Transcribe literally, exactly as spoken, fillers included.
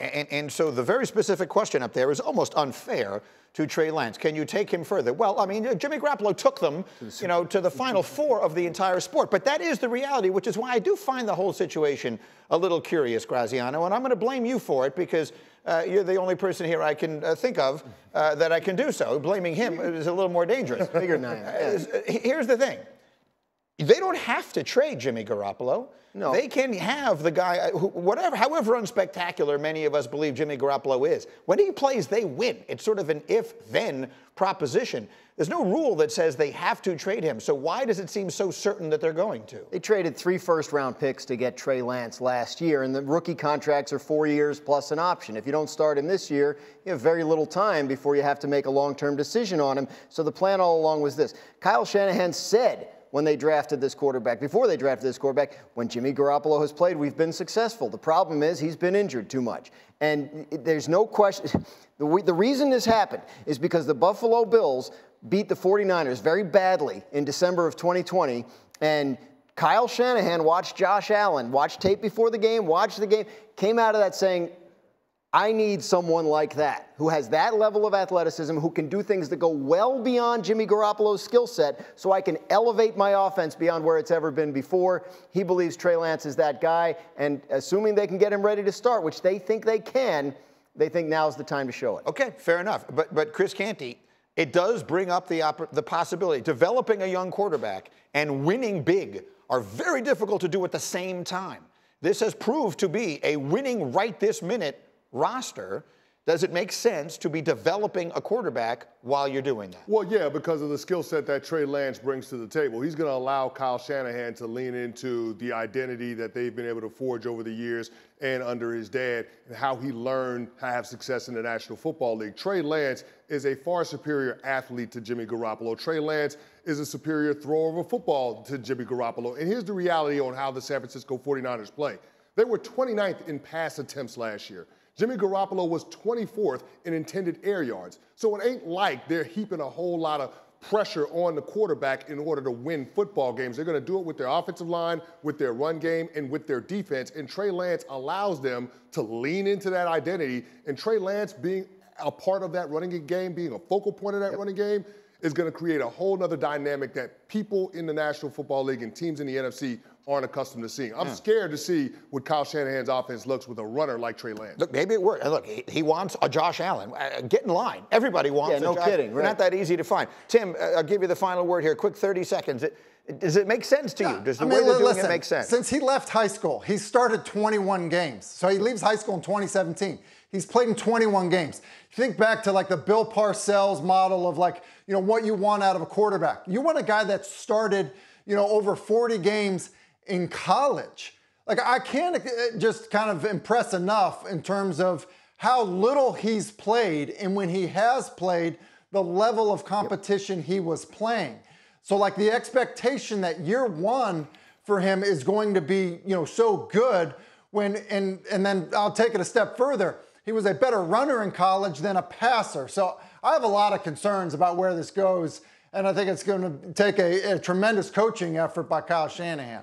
and, and so the very specific question up there is almost unfair to Trey Lance. Can you take him further? Well, I mean, Jimmy Garoppolo took them, you know, to the Final Four of the entire sport. But that is the reality, which is why I do find the whole situation a little curious, Graziano. And I'm going to blame you for it because uh, you're the only person here I can uh, think of uh, that I can do so. Blaming him is a little more dangerous. Bigger than uh, here's the thing. They don't have to trade Jimmy Garoppolo. No. They can have the guy, who, whatever, however unspectacular many of us believe Jimmy Garoppolo is. When he plays, they win. It's sort of an if-then proposition. There's no rule that says they have to trade him. So why does it seem so certain that they're going to? They traded three first-round picks to get Trey Lance last year, and the rookie contracts are four years plus an option. If you don't start him this year, you have very little time before you have to make a long-term decision on him. So the plan all along was this. Kyle Shanahan said, when they drafted this quarterback, before they drafted this quarterback, when Jimmy Garoppolo has played, we've been successful. The problem is he's been injured too much. And there's no question. The reason this happened is because the Buffalo Bills beat the forty-niners very badly in December of twenty twenty. And Kyle Shanahan watched Josh Allen, watched tape before the game, watched the game, came out of that saying, I need someone like that, who has that level of athleticism, who can do things that go well beyond Jimmy Garoppolo's skill set, so I can elevate my offense beyond where it's ever been before. He believes Trey Lance is that guy, and assuming they can get him ready to start, which they think they can, they think now's the time to show it. Okay, fair enough. But, but Chris Canty, it does bring up the, opp the possibility. Developing a young quarterback and winning big are very difficult to do at the same time. This has proved to be a winning right this minute roster. Does it make sense to be developing a quarterback while you're doing that? Well, yeah, because of the skill set that Trey Lance brings to the table. He's going to allow Kyle Shanahan to lean into the identity that they've been able to forge over the years and under his dad, and how he learned how to have success in the National Football League. Trey Lance is a far superior athlete to Jimmy Garoppolo. Trey Lance is a superior thrower of a football to Jimmy Garoppolo. And here's the reality on how the San Francisco forty-niners play. They were twenty-ninth in pass attempts last year. Jimmy Garoppolo was twenty-fourth in intended air yards. So it ain't like they're heaping a whole lot of pressure on the quarterback in order to win football games. They're going to do it with their offensive line, with their run game, and with their defense. And Trey Lance allows them to lean into that identity. And Trey Lance being a part of that running game, being a focal point of that running game, is going to create a whole nother dynamic that people in the National Football League and teams in the N F C aren't accustomed to seeing. I'm yeah. scared to see what Kyle Shanahan's offense looks with a runner like Trey Lance. Look, maybe it works. Look, he, he wants a Josh Allen. Uh, get in line. Everybody wants. Yeah, a no Josh. kidding. We're right. not that easy to find. Tim, uh, I'll give you the final word here. Quick, thirty seconds. It, does it make sense to yeah. you? Does the I mean, way they're doing listen, it make sense? Since he left high school, he's started twenty-one games. So he leaves high school in twenty seventeen. He's played in twenty-one games. Think back to like the Bill Parcells model of like, you know, what you want out of a quarterback. You want a guy that started, you know, over forty games in college. Like, I can't just kind of impress enough in terms of how little he's played, and when he has played, the level of competition he was playing. So like the expectation that year one for him is going to be, you know, so good when, and, and then I'll take it a step further. He was a better runner in college than a passer. So I have a lot of concerns about where this goes, and I think it's going to take a, a tremendous coaching effort by Kyle Shanahan.